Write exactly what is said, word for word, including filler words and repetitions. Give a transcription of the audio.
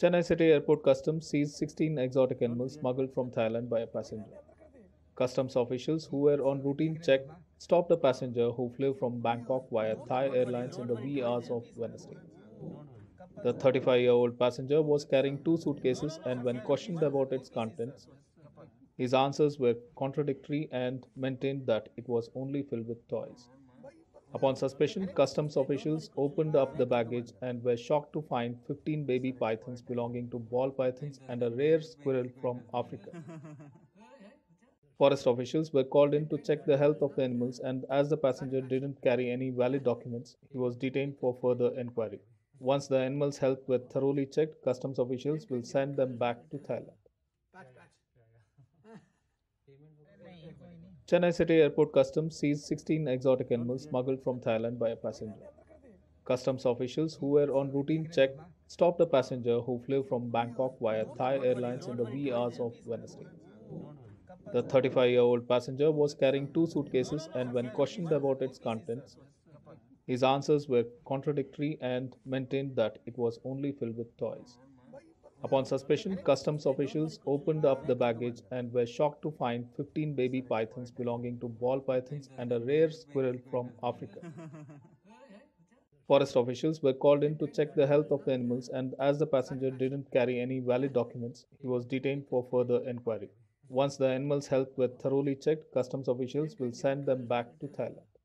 Chennai City Airport Customs seized sixteen exotic animals smuggled from Thailand by a passenger. Customs officials who were on routine check stopped a passenger who flew from Bangkok via Thai Airlines in the wee hours of Wednesday. The thirty-five-year-old passenger was carrying two suitcases, and when questioned about its contents, his answers were contradictory and maintained that it was only filled with toys. Upon suspicion, customs officials opened up the baggage and were shocked to find fifteen baby pythons belonging to ball pythons and a rare squirrel from Africa. Forest officials were called in to check the health of the animals, and as the passenger didn't carry any valid documents, he was detained for further inquiry. Once the animals' health were thoroughly checked, customs officials will send them back to Thailand. Chennai City Airport Customs seized sixteen exotic animals smuggled from Thailand by a passenger. Customs officials who were on routine check stopped a passenger who flew from Bangkok via Thai Airlines in the wee hours of Wednesday. The thirty-five-year-old passenger was carrying two suitcases, and when questioned about its contents, his answers were contradictory and maintained that it was only filled with toys. Upon suspicion, customs officials opened up the baggage and were shocked to find fifteen baby pythons belonging to ball pythons and a rare squirrel from Africa. Forest officials were called in to check the health of the animals, and as the passenger didn't carry any valid documents, he was detained for further inquiry. Once the animals' health were thoroughly checked, customs officials will send them back to Thailand.